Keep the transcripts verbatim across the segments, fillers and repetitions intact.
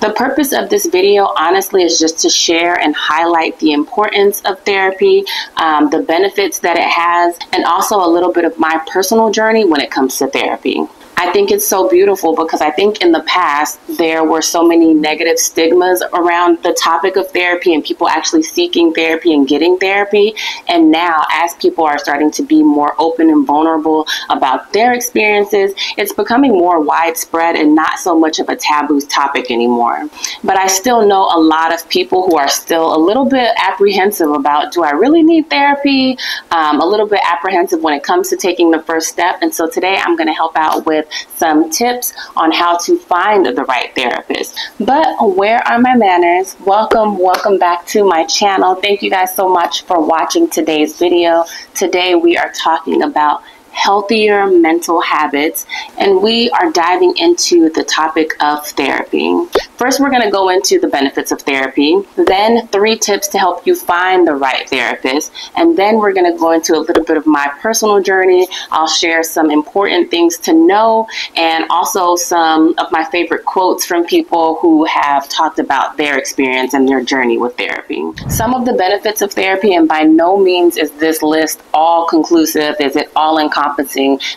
The purpose of this video, honestly, is just to share and highlight the importance of therapy, um, the benefits that it has, and also a little bit of my personal journey when it comes to therapy. I think it's so beautiful because I think in the past there were so many negative stigmas around the topic of therapy and people actually seeking therapy and getting therapy. And now as people are starting to be more open and vulnerable about their experiences, it's becoming more widespread and not so much of a taboo topic anymore. But I still know a lot of people who are still a little bit apprehensive about, do I really need therapy? Um, a little bit apprehensive when it comes to taking the first step. And so today I'm going to help out with some tips on how to find the right therapist. But where are my manners? Welcome, welcome back to my channel. Thank you guys so much for watching today's video. Today we are talking about healthier mental habits, and we are diving into the topic of therapy. First, we're going to go into the benefits of therapy, then three tips to help you find the right therapist, and then we're going to go into a little bit of my personal journey. I'll share some important things to know and also some of my favorite quotes from people who have talked about their experience and their journey with therapy. Some of the benefits of therapy, and by no means is this list all conclusive, is it all encompassing?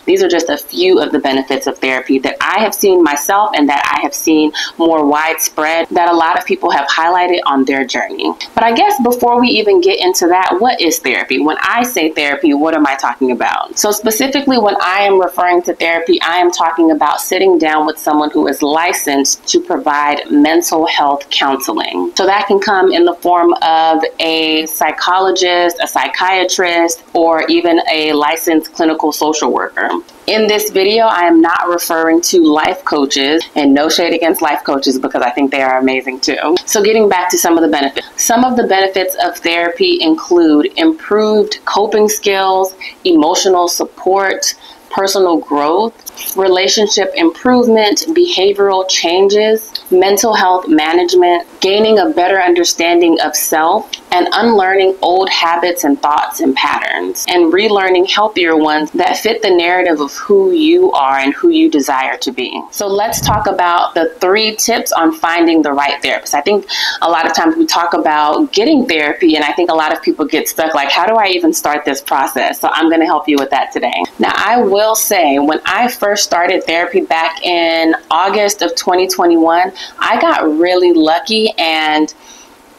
These are just a few of the benefits of therapy that I have seen myself and that I have seen more widespread that a lot of people have highlighted on their journey. But I guess before we even get into that, what is therapy? When I say therapy, what am I talking about? So specifically when I am referring to therapy, I am talking about sitting down with someone who is licensed to provide mental health counseling. So that can come in the form of a psychologist, a psychiatrist, or even a licensed clinical social worker. In this video, I am not referring to life coaches, and no shade against life coaches because I think they are amazing too. So getting back to some of the benefits. Some of the benefits of therapy include improved coping skills, emotional support, personal growth, relationship improvement, behavioral changes, mental health management, gaining a better understanding of self, and unlearning old habits and thoughts and patterns, and relearning healthier ones that fit the narrative of who you are and who you desire to be. So let's talk about the three tips on finding the right therapist. I think a lot of times we talk about getting therapy, and I think a lot of people get stuck like, how do I even start this process? So I'm going to help you with that today. Now, I will say when I first started therapy back in August of twenty twenty-one, I got really lucky and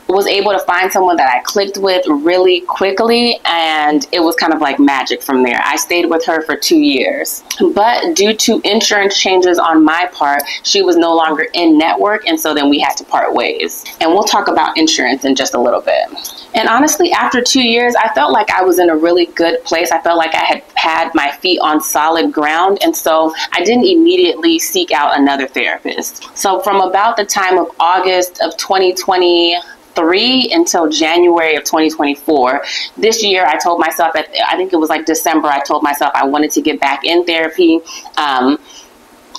was able to find someone that I clicked with really quickly, and it was kind of like magic from there. I stayed with her for two years, but due to insurance changes on my part, she was no longer in network, and so then we had to part ways. And we'll talk about insurance in just a little bit. And honestly, after two years, I felt like I was in a really good place. I felt like I had had my feet on solid ground, and so I didn't immediately seek out another therapist. So from about the time of August of twenty twenty, three until January of twenty twenty-four. This year, I told myself, at, I think it was like December, I told myself I wanted to get back in therapy. Um,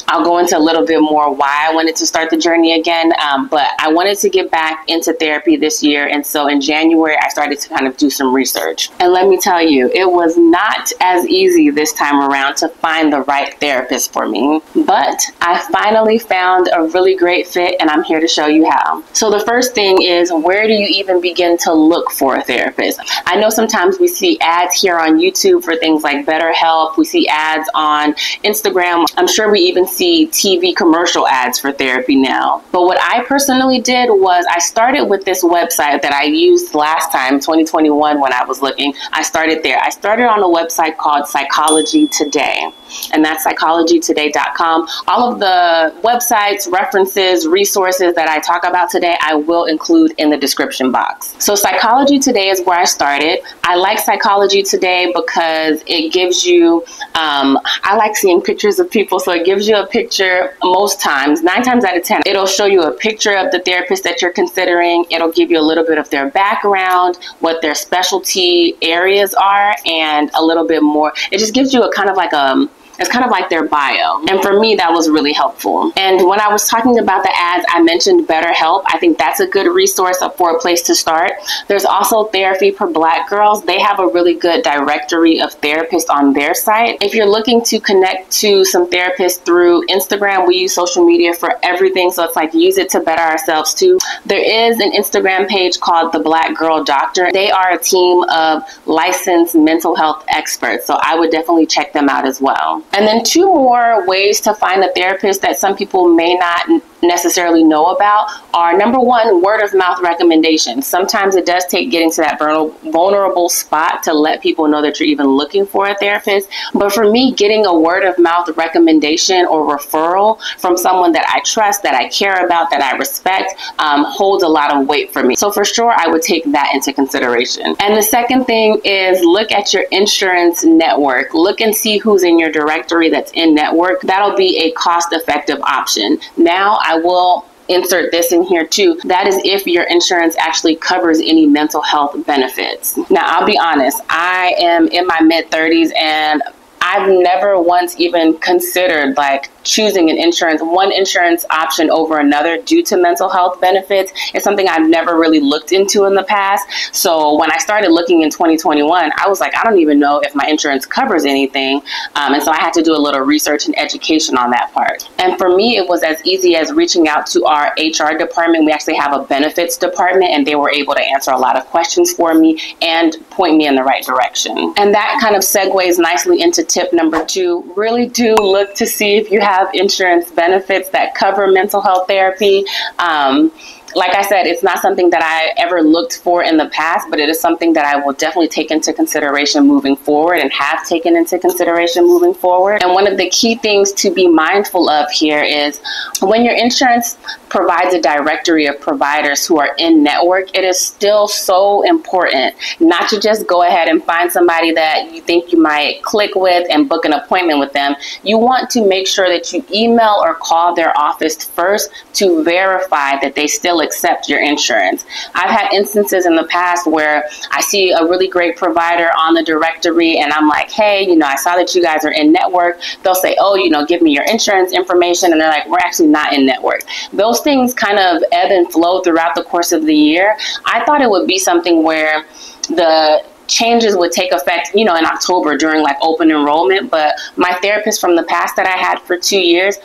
I'll go into a little bit more why I wanted to start the journey again, um, but I wanted to get back into therapy this year. And so in January, I started to kind of do some research. And let me tell you, it was not as easy this time around to find the right therapist for me, but I finally found a really great fit, and I'm here to show you how. So the first thing is, where do you even begin to look for a therapist? I know sometimes we see ads here on YouTube for things like BetterHelp. We see ads on Instagram. I'm sure we even see see T V commercial ads for therapy now. But what I personally did was I started with this website that I used last time, twenty twenty-one, when I was looking. I started there. I started on a website called Psychology Today, and that's psychology today dot com. All of the websites, references, resources that I talk about today, I will include in the description box. So Psychology Today is where I started. I like Psychology Today because it gives you, um, I like seeing pictures of people, so it gives you a picture most times, nine times out of ten. It'll show you a picture of the therapist that you're considering. It'll give you a little bit of their background, what their specialty areas are, and a little bit more. It just gives you a kind of like a It's kind of like their bio. And for me, that was really helpful. And when I was talking about the ads, I mentioned BetterHelp. I think that's a good resource for a place to start. There's also Therapy for Black Girls. They have a really good directory of therapists on their site. If you're looking to connect to some therapists through Instagram, we use social media for everything. So it's like, use it to better ourselves too. There is an Instagram page called The Black Girl Doctor. They are a team of licensed mental health experts. So I would definitely check them out as well. And then two more ways to find a therapist that some people may not necessarily know about are, number one, word of mouth recommendations. Sometimes it does take getting to that vulnerable spot to let people know that you're even looking for a therapist. But for me, getting a word of mouth recommendation or referral from someone that I trust, that I care about, that I respect, um, holds a lot of weight for me. So for sure, I would take that into consideration. And the second thing is, look at your insurance network. Look and see who's in your directory that's in network. That'll be a cost-effective option. Now, I will insert this in here too. That is if your insurance actually covers any mental health benefits. Now, I'll be honest, I am in my mid thirties and I've never once even considered like choosing an insurance, one insurance option over another due to mental health benefits. It's something I've never really looked into in the past. So when I started looking in twenty twenty-one, I was like, I don't even know if my insurance covers anything. Um, and so I had to do a little research and education on that part. And for me, it was as easy as reaching out to our H R department. We actually have a benefits department, and they were able to answer a lot of questions for me and point me in the right direction. And that kind of segues nicely into tip number two. Really do look to see if you have Have insurance benefits that cover mental health therapy. Um, like I said, it's not something that I ever looked for in the past, but it is something that I will definitely take into consideration moving forward and have taken into consideration moving forward. And one of the key things to be mindful of here is when your insurance provides a directory of providers who are in network, it is still so important not to just go ahead and find somebody that you think you might click with and book an appointment with them. You want to make sure that you email or call their office first to verify that they still accept your insurance. I've had instances in the past where I see a really great provider on the directory and I'm like, hey, you know, I saw that you guys are in network. They'll say, oh, you know, give me your insurance information. And they're like, we're actually not in network. Those things kind of ebb and flow throughout the course of the year. I thought it would be something where the changes would take effect, you know, in October during like open enrollment, but my therapist from the past that I had for two years,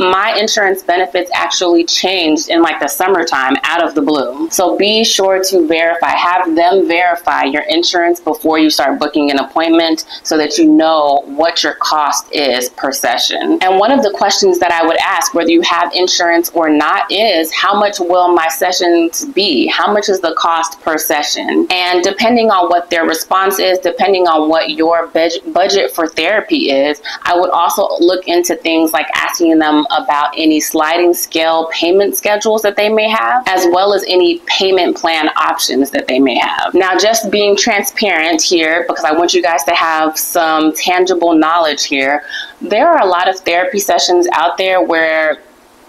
my insurance benefits actually changed in like the summertime out of the blue. So be sure to verify, have them verify your insurance before you start booking an appointment so that you know what your cost is per session. And one of the questions that I would ask, whether you have insurance or not, is how much will my sessions be? How much is the cost per session? And depending on what their response is, depending on what your budget for therapy is, I would also look into things like asking them about any sliding scale payment schedules that they may have, as well as any payment plan options that they may have. Now, just being transparent here, because I want you guys to have some tangible knowledge here, there are a lot of therapy sessions out there where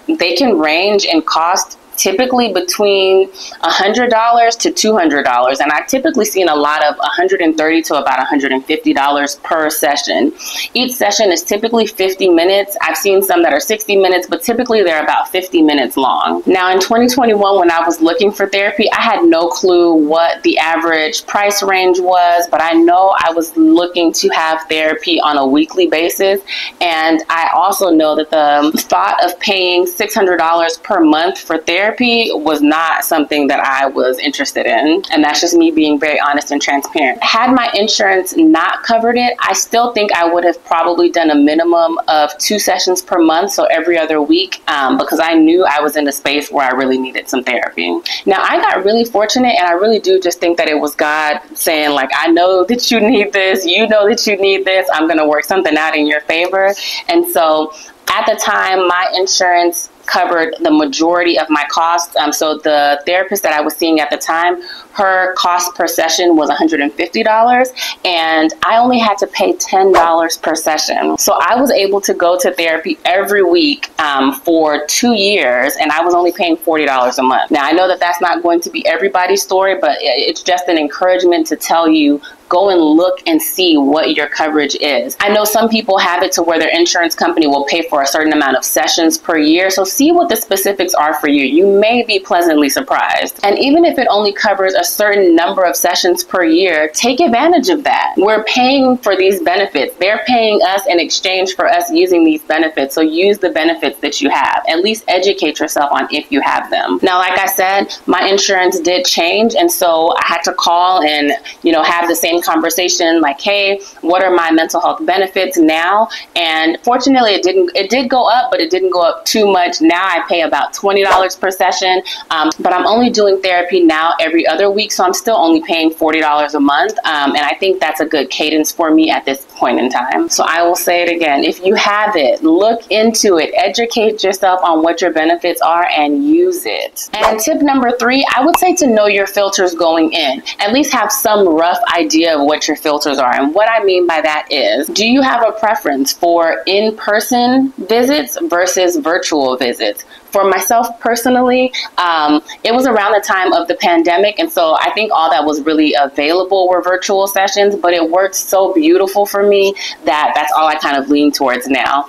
they can range in cost typically between one hundred dollars to two hundred dollars. And I've typically seen a lot of one hundred thirty to about one hundred fifty dollars per session. Each session is typically fifty minutes. I've seen some that are sixty minutes, but typically they're about fifty minutes long. Now in twenty twenty-one, when I was looking for therapy, I had no clue what the average price range was, but I know I was looking to have therapy on a weekly basis. And I also know that the thought of paying six hundred dollars per month for therapy Therapy was not something that I was interested in. And that's just me being very honest and transparent. Had my insurance not covered it, I still think I would have probably done a minimum of two sessions per month, so every other week, um, because I knew I was in a space where I really needed some therapy. Now, I got really fortunate, and I really do just think that it was God saying, like, I know that you need this, you know that you need this, I'm going to work something out in your favor. And so at the time, my insurance covered the majority of my costs. Um, so the therapist that I was seeing at the time, her cost per session was one hundred fifty dollars, and I only had to pay ten dollars per session. So I was able to go to therapy every week um, for two years, and I was only paying forty dollars a month. Now, I know that that's not going to be everybody's story, but it's just an encouragement to tell you go and look and see what your coverage is. I know some people have it to where their insurance company will pay for a certain amount of sessions per year. So see what the specifics are for you. You may be pleasantly surprised. And even if it only covers a certain number of sessions per year, take advantage of that. We're paying for these benefits. They're paying us in exchange for us using these benefits. So use the benefits that you have. At least educate yourself on if you have them. Now, like I said, my insurance did change. And so I had to call and, you know, have the same conversation like, hey, what are my mental health benefits now? And fortunately, it didn't, it did go up, but it didn't go up too much. Now I pay about twenty dollars per session, um, but I'm only doing therapy now every other week. So I'm still only paying forty dollars a month. Um, and I think that's a good cadence for me at this point in time. So I will say it again. If you have it, look into it, educate yourself on what your benefits are and use it. And tip number three, I would say to know your filters going in. At least have some rough idea of what your filters are. And what I mean by that is, do you have a preference for in-person visits versus virtual visits? For myself personally, um, it was around the time of the pandemic. And so I think all that was really available were virtual sessions, but it worked so beautiful for me that that's all I kind of lean towards now.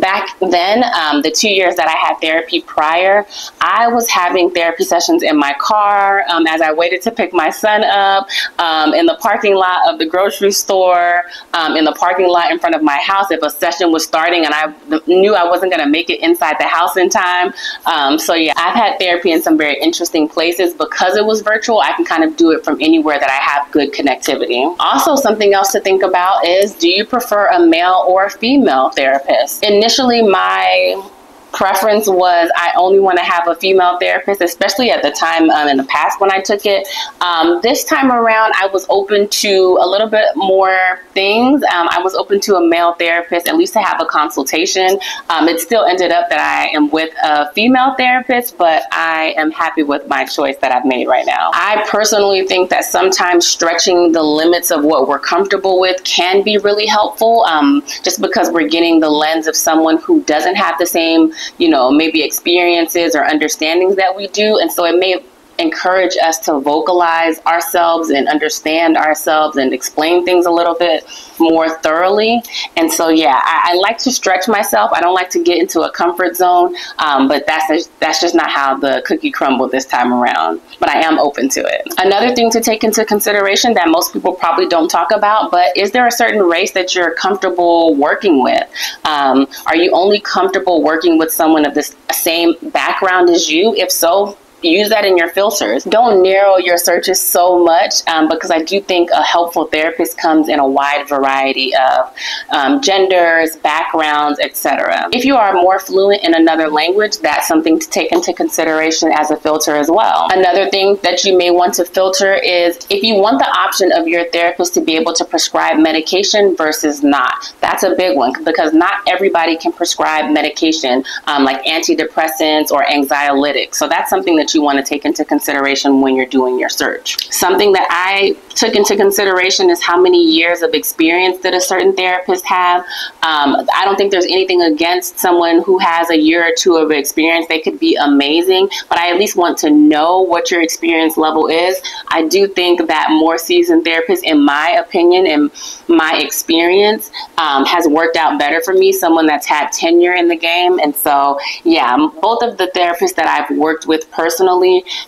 Back then, um, the two years that I had therapy prior, I was having therapy sessions in my car um, as I waited to pick my son up, um, in the parking lot of the grocery store, um, in the parking lot in front of my house if a session was starting and I knew I wasn't going to make it inside the house in time. Um, so yeah, I've had therapy in some very interesting places. Because it was virtual, I can kind of do it from anywhere that I have good connectivity. Also, something else to think about is, do you prefer a male or a female therapist? In Initially, my preference was I only want to have a female therapist, especially at the time um, in the past when I took it. Um, this time around, I was open to a little bit more things. Um, I was open to a male therapist, at least to have a consultation. Um, it still ended up that I am with a female therapist, but I am happy with my choice that I've made right now. I personally think that sometimes stretching the limits of what we're comfortable with can be really helpful, um, just because we're getting the lens of someone who doesn't have the same, you know, maybe experiences or understandings that we do. And so it may encourage us to vocalize ourselves and understand ourselves and explain things a little bit more thoroughly. And so, yeah, I, I like to stretch myself. I don't like to get into a comfort zone, um, but that's, that's just not how the cookie crumbled this time around, but I am open to it. Another thing to take into consideration that most people probably don't talk about, but is there a certain race that you're comfortable working with? Um, are you only comfortable working with someone of the same background as you? If so, use that in your filters. Don't narrow your searches so much, um, because I do think a helpful therapist comes in a wide variety of um, genders, backgrounds, et cetera. If you are more fluent in another language, that's something to take into consideration as a filter as well. Another thing that you may want to filter is if you want the option of your therapist to be able to prescribe medication versus not. That's a big one because not everybody can prescribe medication um, like antidepressants or anxiolytics. So that's something that you you want to take into consideration when you're doing your search. Something that I took into consideration is how many years of experience did a certain therapist have. Um, I don't think there's anything against someone who has a year or two of experience. They could be amazing, but I at least want to know what your experience level is. I do think that more seasoned therapists, in my opinion and my experience, um, has worked out better for me, someone that's had tenure in the game. And so, yeah, both of the therapists that I've worked with personally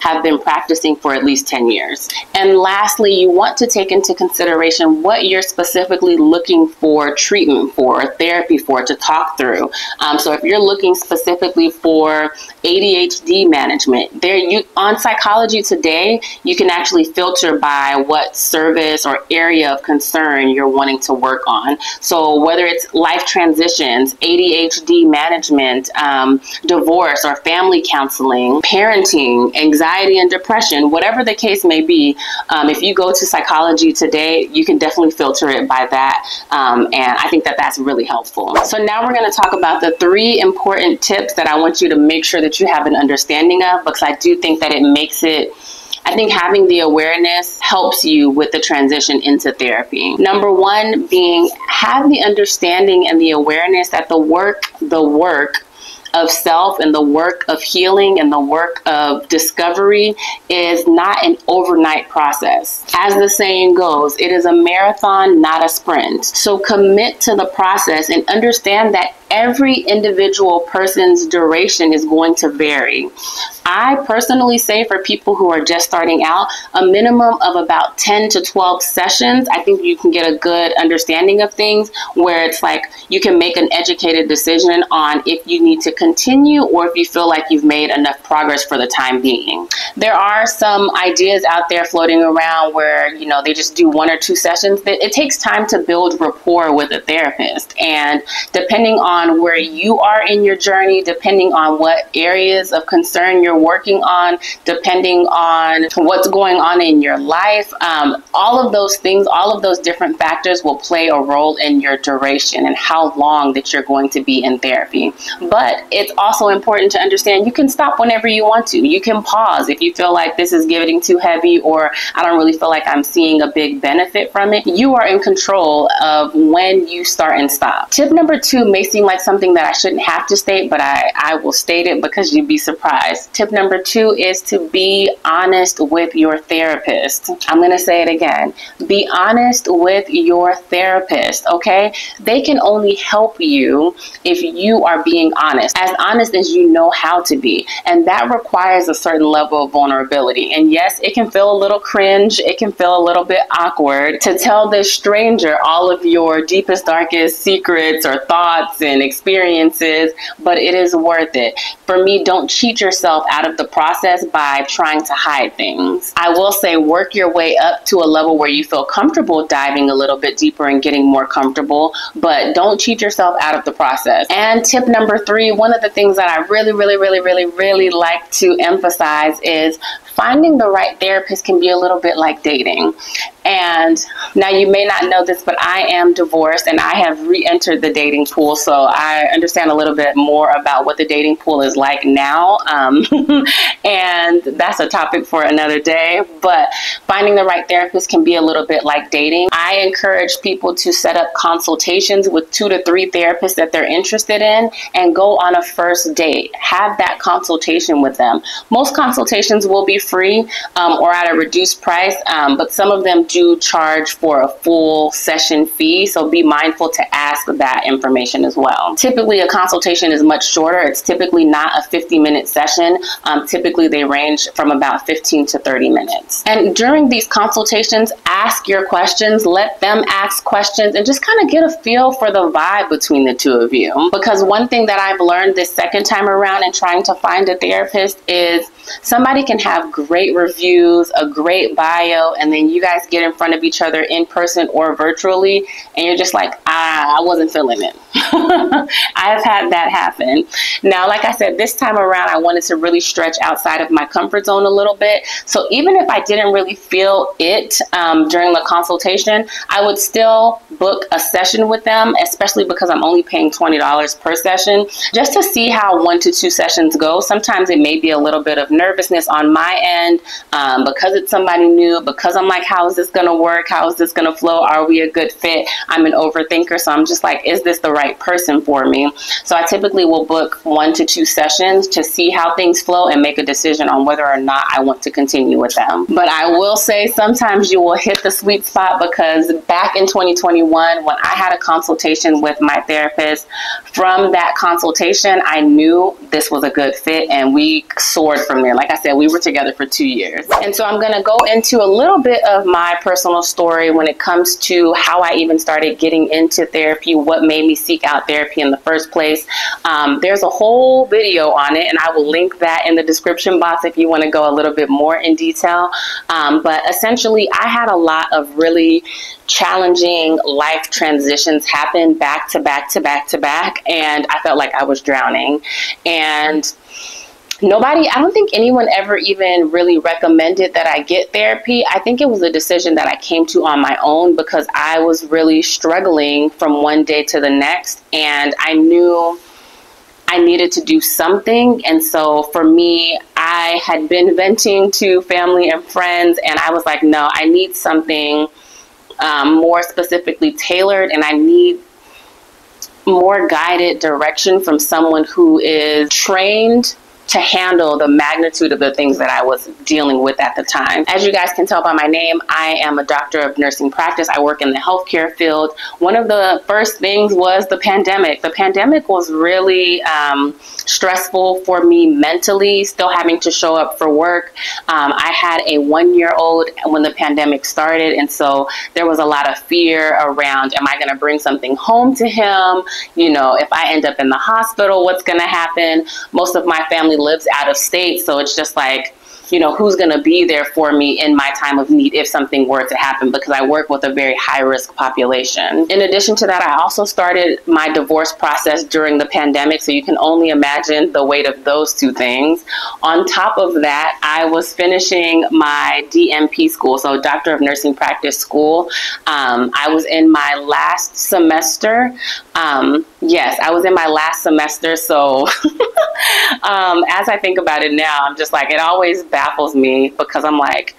have been practicing for at least ten years. And lastly, you want to take into consideration what you're specifically looking for treatment for, therapy for, to talk through. Um, so if you're looking specifically for A D H D management, there you on Psychology Today, you can actually filter by what service or area of concern you're wanting to work on. So whether it's life transitions, A D H D management, um, divorce or family counseling, parenting, anxiety and depression, whatever the case may be, um, if you go to Psychology Today, you can definitely filter it by that. Um, and I think that that's really helpful. So now we're going to talk about the three important tips that I want you to make sure that you have an understanding of, because I do think that it makes it, I think having the awareness helps you with the transition into therapy. Number one being, have the understanding and the awareness that the work, the work, of self and the work of healing and the work of discovery is not an overnight process. As the saying goes, it is a marathon, not a sprint. So commit to the process and understand that every individual person's duration is going to vary. I personally say for people who are just starting out, a minimum of about ten to twelve sessions, I think you can get a good understanding of things where it's like you can make an educated decision on if you need to continue or if you feel like you've made enough progress for the time being. There are some ideas out there floating around where, you know, they just do one or two sessions. It takes time to build rapport with a therapist, and depending on on where you are in your journey, depending on what areas of concern you're working on, depending on what's going on in your life, um, all of those things, all of those different factors will play a role in your duration and how long that you're going to be in therapy. But it's also important to understand you can stop whenever you want to. You can pause if you feel like this is getting too heavy, or I don't really feel like I'm seeing a big benefit from it. You are in control of when you start and stop. Tip number two may seem like something that I shouldn't have to state, but I, I will state it because you'd be surprised. Tip number two is to be honest with your therapist. I'm going to say it again. Be honest with your therapist, okay? They can only help you if you are being honest, as honest as you know how to be. And that requires a certain level of vulnerability. And yes, it can feel a little cringe. It can feel a little bit awkward to tell this stranger all of your deepest, darkest secrets or thoughts and experiences, but it is worth it. For me, don't cheat yourself out of the process by trying to hide things. I will say work your way up to a level where you feel comfortable diving a little bit deeper and getting more comfortable, but don't cheat yourself out of the process. And tip number three, one of the things that I really, really, really, really, really like to emphasize is finding the right therapist can be a little bit like dating. And now you may not know this, but I am divorced and I have re-entered the dating pool. So I understand a little bit more about what the dating pool is like now. Um, and that's a topic for another day. But finding the right therapist can be a little bit like dating. I encourage people to set up consultations with two to three therapists that they're interested in and go on a first date. Have that consultation with them. Most consultations will be free um, or at a reduced price, um, but some of them do charge for a full session fee, so be mindful to ask that information as well. Typically, a consultation is much shorter. It's typically not a fifty minute session. Um, typically, they range from about fifteen to thirty minutes. And during these consultations, ask your questions, let them ask questions, and just kind of get a feel for the vibe between the two of you. Because one thing that I've learned this second time around in trying to find a therapist is somebody can have great reviews, a great bio, and then you guys get in front of each other in person or virtually, and you're just like, ah, I wasn't feeling it. I've had that happen. Now, like I said, this time around, I wanted to really stretch outside of my comfort zone a little bit. So even if I didn't really feel it um, during the consultation, I would still book a session with them, especially because I'm only paying twenty dollars per session, just to see how one to two sessions go. Sometimes it may be a little bit of nervousness on my end um, because it's somebody new, because I'm like, how is this going to work? How is this going to flow? Are we a good fit? I'm an overthinker, so I'm just like, is this the right person for me? So I typically will book one to two sessions to see how things flow and make a decision on whether or not I want to continue with them. But I will say sometimes you will hit the sweet spot, because back in twenty twenty-one, when I had a consultation with my therapist, from that consultation, I knew this was a good fit, and we soared from there. Like I said, we were together for two years. And so I'm going to go into a little bit of my personal story when it comes to how I even started getting into therapy, what made me seek out therapy in the first place. Um, there's a whole video on it, and I will link that in the description box if you want to go a little bit more in detail. Um, but essentially, I had a lot of really challenging life transitions happen back to back to back to back, and I felt like I was drowning. And nobody, I don't think anyone ever even really recommended that I get therapy. I think it was a decision that I came to on my own, because I was really struggling from one day to the next, and I knew I needed to do something. And so for me, I had been venting to family and friends, and I was like, no, I need something um, more specifically tailored, and I need more guided direction from someone who is trained to handle the magnitude of the things that I was dealing with at the time. As you guys can tell by my name, I am a doctor of nursing practice. I work in the healthcare field. One of the first things was the pandemic. The pandemic was really um, stressful for me mentally, still having to show up for work. Um, I had a one-year-old when the pandemic started, and so there was a lot of fear around, am I gonna bring something home to him? You know, if I end up in the hospital, what's gonna happen? Most of my family lives out of state, so it's just like, you know, who's going to be there for me in my time of need if something were to happen, because I work with a very high-risk population. In addition to that, I also started my divorce process during the pandemic, so you can only imagine the weight of those two things. On top of that, I was finishing my D N P school, so Doctor of Nursing Practice school. Um, I was in my last semester. Um, yes, I was in my last semester, so um, as I think about it now, I'm just like, it always baffles me because I'm like,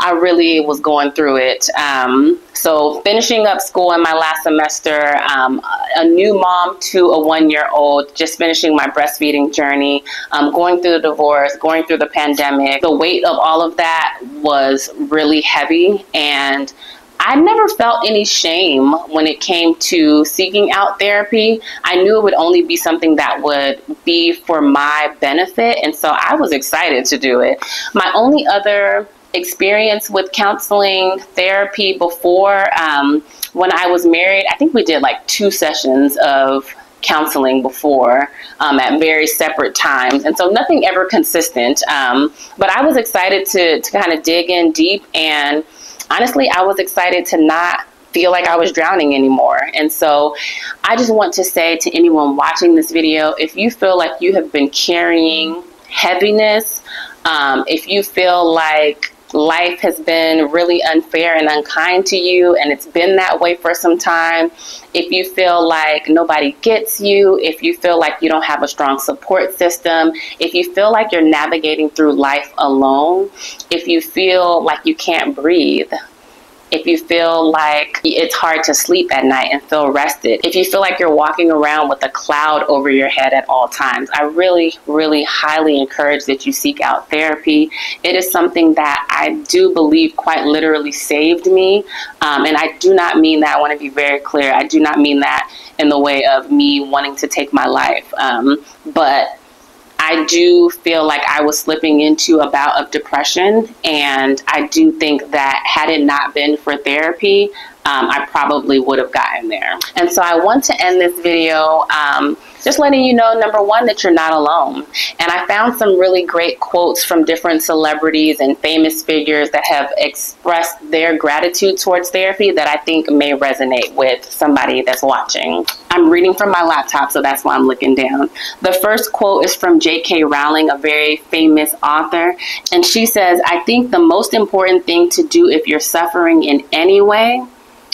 I really was going through it. Um, so finishing up school in my last semester, um, a new mom to a one-year-old, just finishing my breastfeeding journey, um, going through the divorce, going through the pandemic. The weight of all of that was really heavy, and I never felt any shame when it came to seeking out therapy. I knew it would only be something that would be for my benefit, and so I was excited to do it. My only other experience with counseling therapy before, um, when I was married, I think we did like two sessions of counseling before um, at very separate times. And so nothing ever consistent, um, but I was excited to, to kind of dig in deep, and honestly, I was excited to not feel like I was drowning anymore. And so I just want to say to anyone watching this video, if you feel like you have been carrying heaviness, um, if you feel like life has been really unfair and unkind to you, and it's been that way for some time, if you feel like nobody gets you, if you feel like you don't have a strong support system, if you feel like you're navigating through life alone, if you feel like you can't breathe, if you feel like it's hard to sleep at night and feel rested, if you feel like you're walking around with a cloud over your head at all times, I really, really highly encourage that you seek out therapy. It is something that I do believe quite literally saved me. Um, and I do not mean that, I want to be very clear, I do not mean that in the way of me wanting to take my life. Um, but I do feel like I was slipping into a bout of depression, and I do think that had it not been for therapy, um, I probably would have gotten there. And so I want to end this video um, just letting you know, number one, that you're not alone. And I found some really great quotes from different celebrities and famous figures that have expressed their gratitude towards therapy that I think may resonate with somebody that's watching. I'm reading from my laptop, so that's why I'm looking down. The first quote is from J K Rowling, a very famous author, and she says, "I think the most important thing to do if you're suffering in any way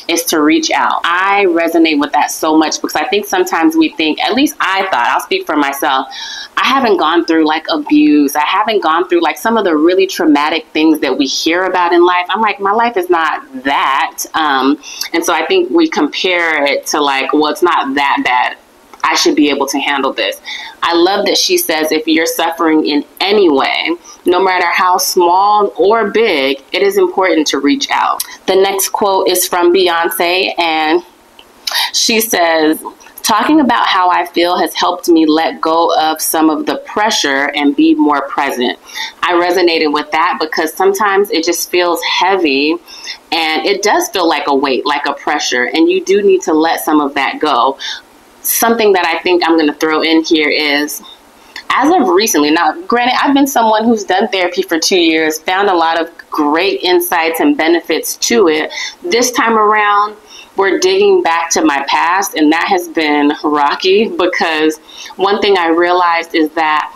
is to reach out." I resonate with that so much, because I think sometimes we think, at least I thought, I'll speak for myself, I haven't gone through like abuse, I haven't gone through like some of the really traumatic things that we hear about in life. I'm like, my life is not that. Um, and so I think we compare it to like, well, it's not that bad, I should be able to handle this. I love that she says, if you're suffering in any way, no matter how small or big, it is important to reach out. The next quote is from Beyonce, and she says, "Talking about how I feel has helped me let go of some of the pressure and be more present." I resonated with that, because sometimes it just feels heavy, and it does feel like a weight, like a pressure, and you do need to let some of that go. Something that I think I'm going to throw in here is, as of recently, now granted, I've been someone who's done therapy for two years, found a lot of great insights and benefits to it. This time around, we're digging back to my past, and that has been rocky, because one thing I realized is that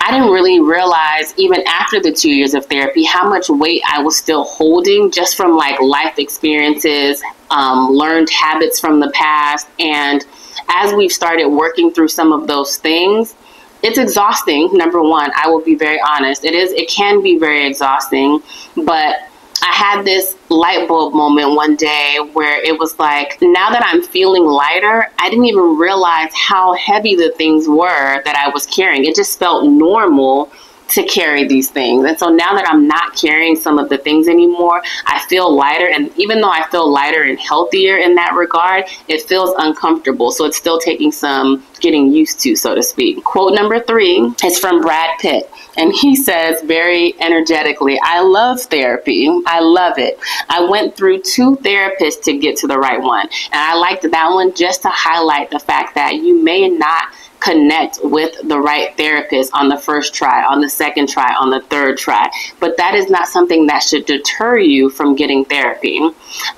I didn't really realize, even after the two years of therapy, how much weight I was still holding just from like life experiences, um, learned habits from the past. And as we've started working through some of those things, it's exhausting. Number one, I will be very honest. It is, it can be very exhausting, but I had this light bulb moment one day where it was like, now that I'm feeling lighter, I didn't even realize how heavy the things were that I was carrying. It just felt normal to carry these things. And so now that I'm not carrying some of the things anymore, I feel lighter. And even though I feel lighter and healthier in that regard, it feels uncomfortable. So it's still taking some getting used to, so to speak. Quote number three is from Brad Pitt. And he says very energetically, I love therapy. I love it. I went through two therapists to get to the right one. And I liked that one just to highlight the fact that you may not connect with the right therapist on the first try, on the second try, on the third try. But that is not something that should deter you from getting therapy.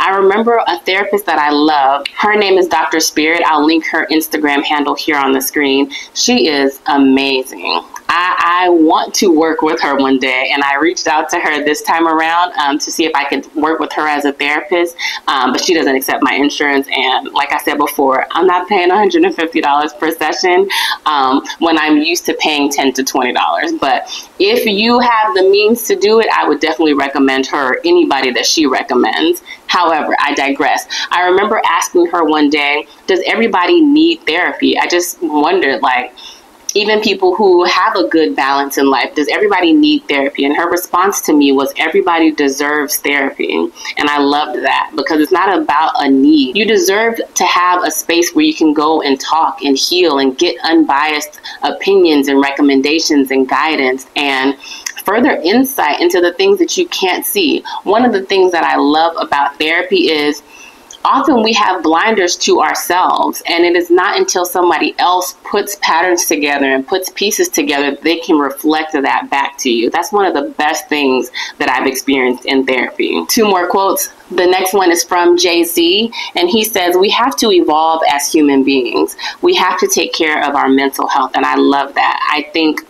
I remember a therapist that I love. Her name is Doctor Spirit. I'll link her Instagram handle here on the screen. She is amazing. I, I want to work with her one day, and I reached out to her this time around um, to see if I could work with her as a therapist, um, but she doesn't accept my insurance, and like I said before, I'm not paying one hundred fifty dollars per session um, when I'm used to paying ten to twenty dollars, but if you have the means to do it, I would definitely recommend her or anybody that she recommends. However, I digress. I remember asking her one day, does everybody need therapy? I just wondered, like, even people who have a good balance in life, does everybody need therapy? And her response to me was, everybody deserves therapy. And I loved that, because it's not about a need. You deserve to have a space where you can go and talk and heal and get unbiased opinions and recommendations and guidance and further insight into the things that you can't see. One of the things that I love about therapy is often we have blinders to ourselves, and it is not until somebody else puts patterns together and puts pieces together that they can reflect that back to you. That's one of the best things that I've experienced in therapy. Two more quotes. The next one is from Jay-Z, and he says, we have to evolve as human beings. We have to take care of our mental health, and I love that. I think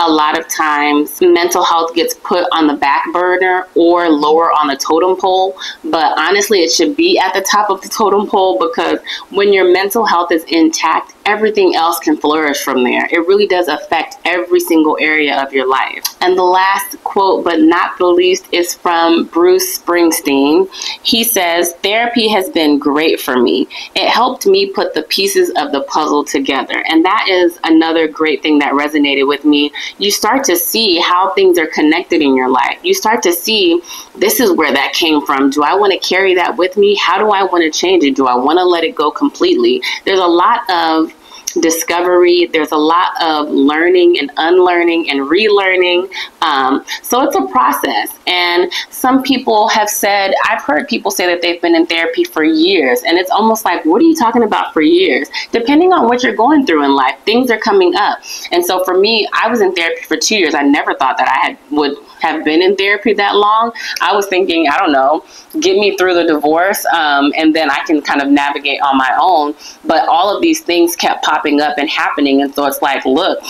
a lot of times mental health gets put on the back burner or lower on the totem pole, but honestly, it should be at the top of the totem pole, because when your mental health is intact, everything else can flourish from there. It really does affect every single area of your life. And the last quote, but not the least, is from Bruce Springsteen. He says, therapy has been great for me. It helped me put the pieces of the puzzle together. And that is another great thing that resonated with me. You start to see how things are connected in your life. You start to see, this is where that came from. Do I want to carry that with me? How do I want to change it? Do I want to let it go completely? There's a lot of discovery. There's a lot of learning and unlearning and relearning. Um, so it's a process. And some people have said, I've heard people say that they've been in therapy for years. And it's almost like, what are you talking about for years? Depending on what you're going through in life, things are coming up. And so for me, I was in therapy for two years. I never thought that I had would have been in therapy that long. I was thinking, I don't know, get me through the divorce, um, and then I can kind of navigate on my own. But all of these things kept popping up and happening. And so it's like, look,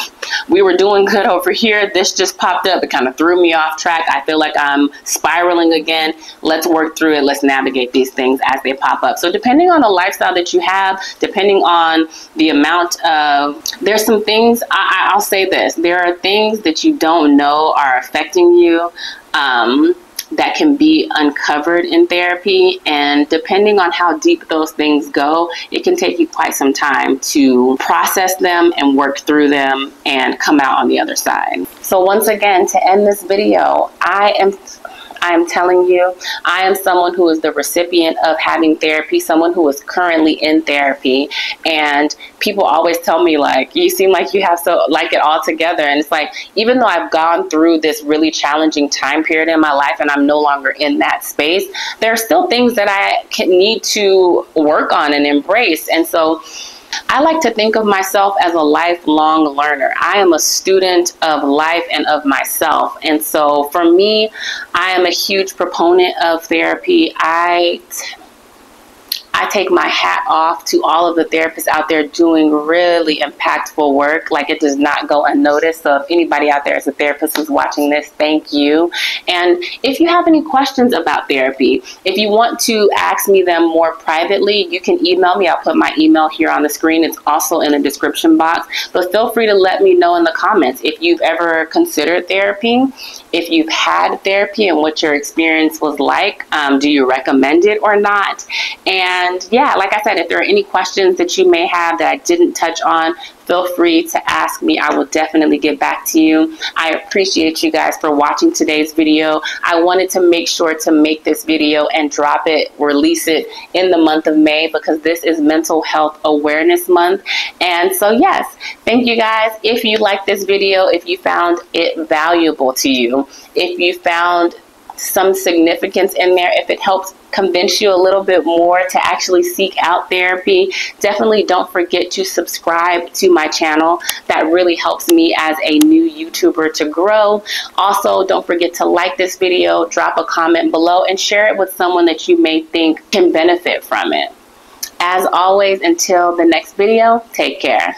we were doing good over here. This just popped up. It kind of threw me off track. I feel like I'm spiraling again. Let's work through it. Let's navigate these things as they pop up. So depending on the lifestyle that you have, depending on the amount of, there's some things, I, I'll say this, there are things that you don't know are affecting you. Um, that can be uncovered in therapy, and depending on how deep those things go, it can take you quite some time to process them and work through them and come out on the other side. So once again, to end this video, I am I am telling you, I am someone who is the recipient of having therapy, someone who is currently in therapy, and people always tell me, like, you seem like you have so like it all together. And it's like, even though I've gone through this really challenging time period in my life and I'm no longer in that space, there are still things that I can, need to work on and embrace. And so I like to think of myself as a lifelong learner. I am a student of life and of myself. And so for me, I am a huge proponent of therapy. I I take my hat off to all of the therapists out there doing really impactful work. Like, it does not go unnoticed. So if anybody out there is a therapist who's watching this, thank you. And if you have any questions about therapy, if you want to ask me them more privately, you can email me. I'll put my email here on the screen. It's also in the description box. But feel free to let me know in the comments if you've ever considered therapy, if you've had therapy and what your experience was like. Um, do you recommend it or not? And yeah, like I said, if there are any questions that you may have that I didn't touch on, feel free to ask me. I will definitely get back to you. I appreciate you guys for watching today's video. I wanted to make sure to make this video and drop it, release it in the month of May, because this is Mental Health Awareness Month. And so yes, thank you guys. If you like this video, if you found it valuable to you, if you found some significance in there, if it helps convince you a little bit more to actually seek out therapy, definitely don't forget to subscribe to my channel. That really helps me as a new YouTuber to grow. Also, don't forget to like this video, drop a comment below, and share it with someone that you may think can benefit from it. As always, until the next video, take care.